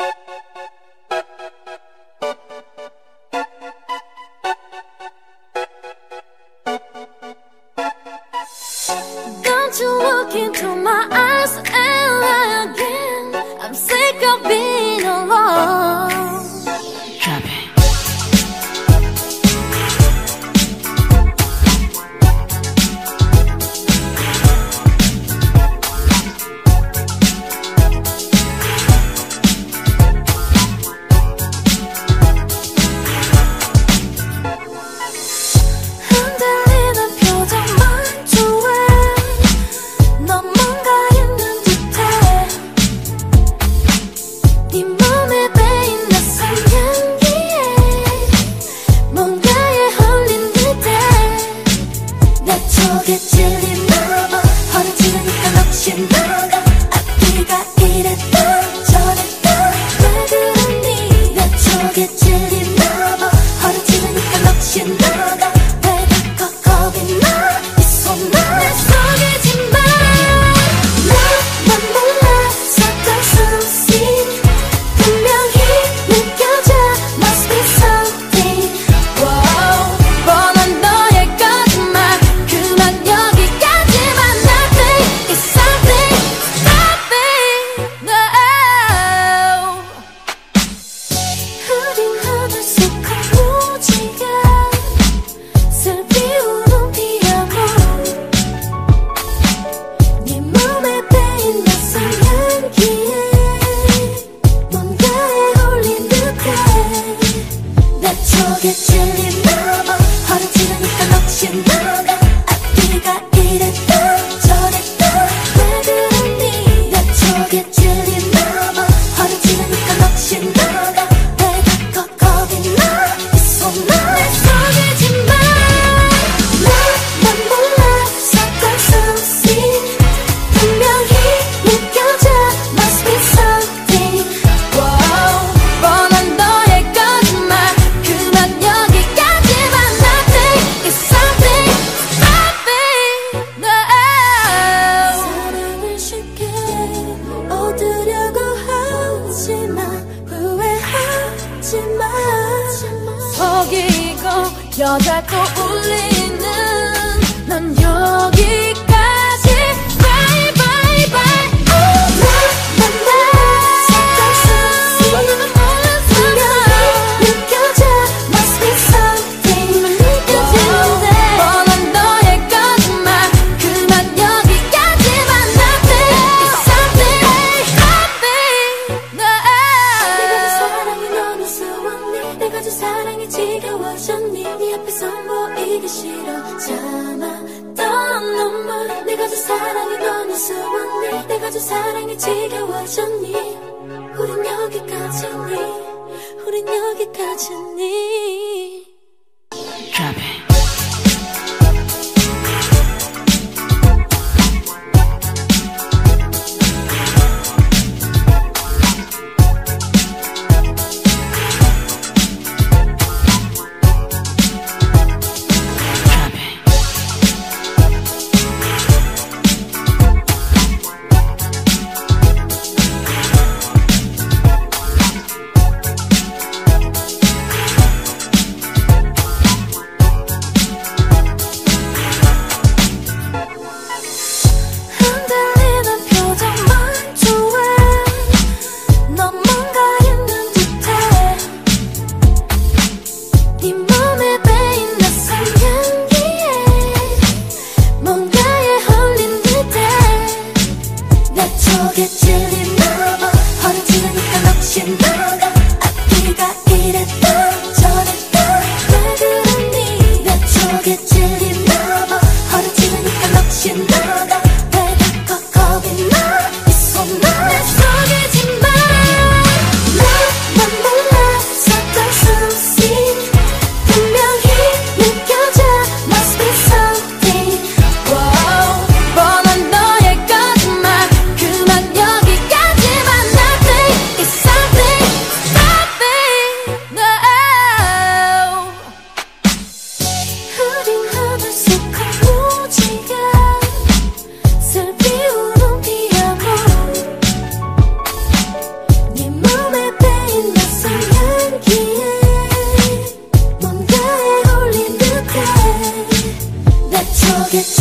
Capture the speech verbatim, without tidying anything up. Don't you look into my eyes ever again. I'm sick of being alone. Drop it. 여자 또 울리는 넌 여기 사랑이 지겨워졌니? 우린 여기까지니? 우린 여기까지니? Drop it. pockets.